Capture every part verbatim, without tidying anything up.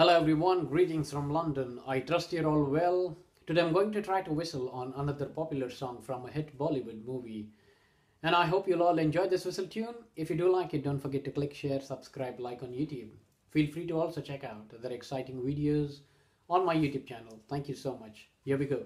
Hello everyone, greetings from London. I trust you're all well. Today I'm going to try to whistle on another popular song from a hit Bollywood movie. And I hope you'll all enjoy this whistle tune. If you do like it, don't forget to click share, subscribe, like on YouTube. Feel free to also check out other exciting videos on my YouTube channel. Thank you so much. Here we go.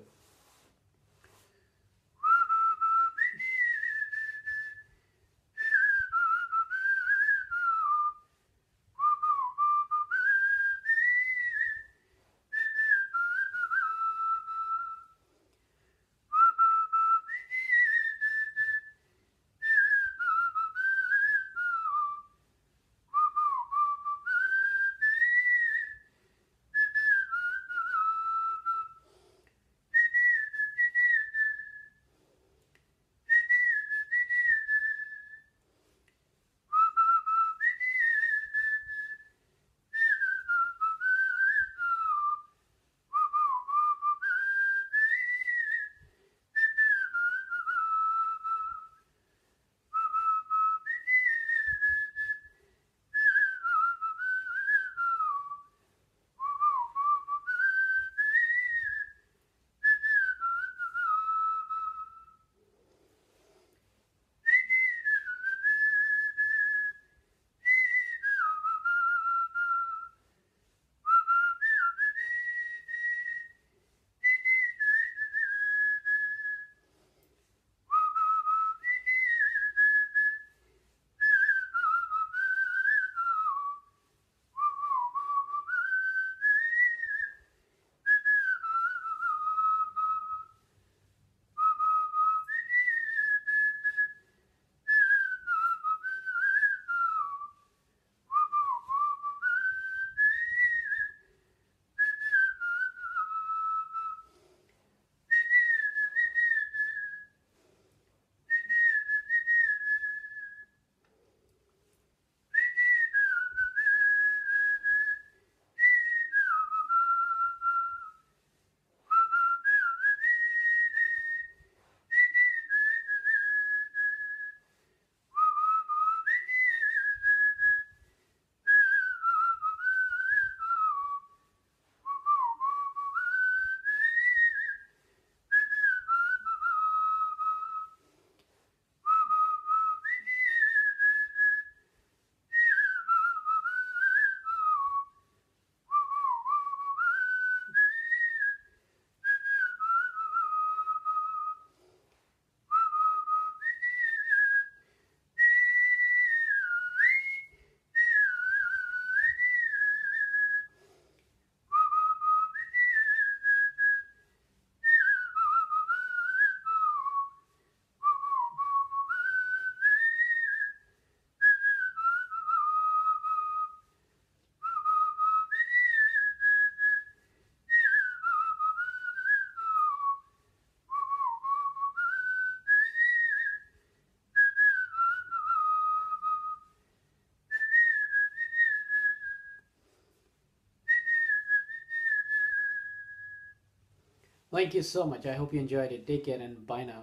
Thank you so much. I hope you enjoyed it. Take care and bye now.